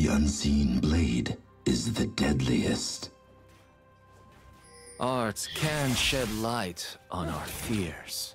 The unseen blade is the deadliest. Arts can shed light on our fears.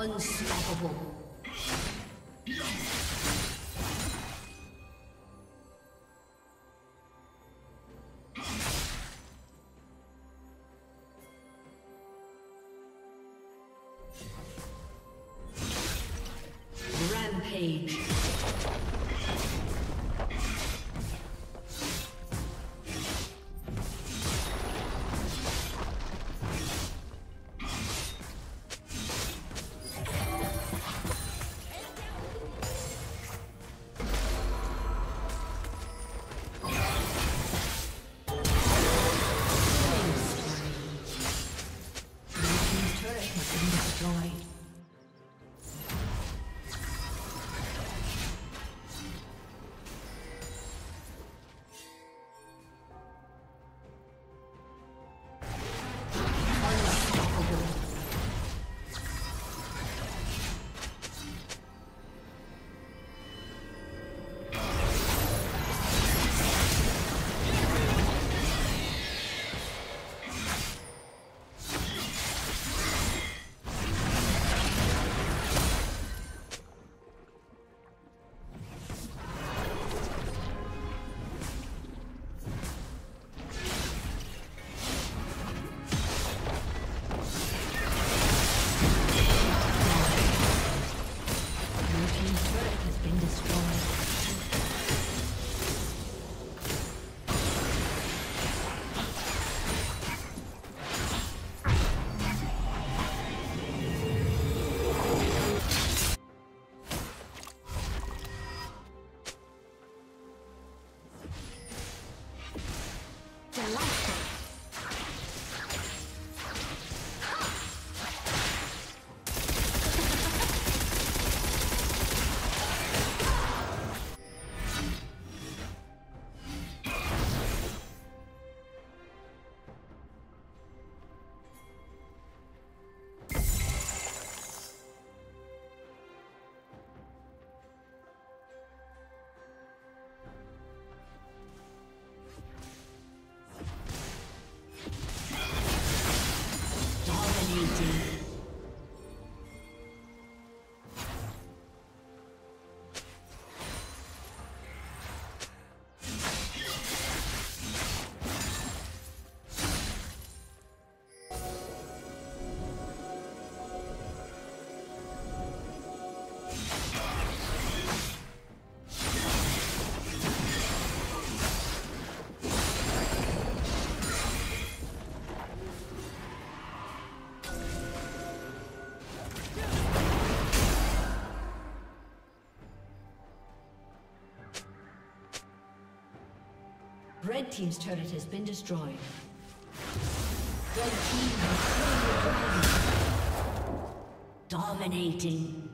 Unstoppable. Rampage. Red team's turret has been destroyed. Red team has slain the dragon. Dominating.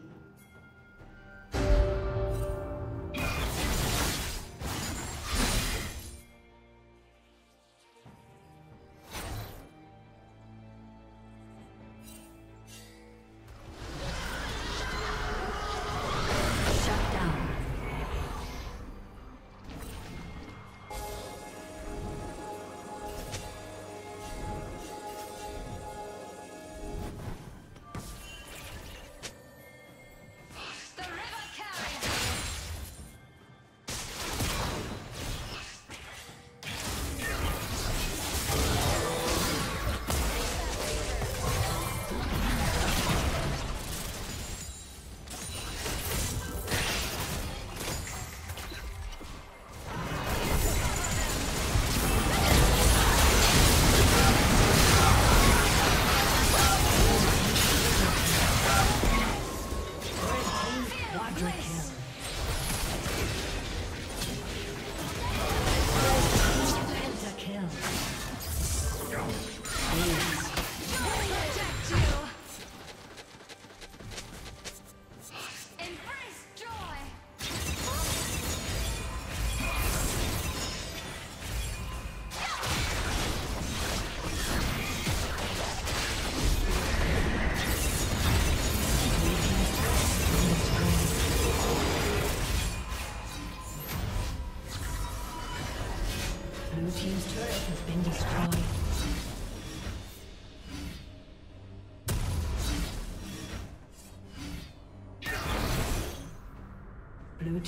Blue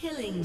Killing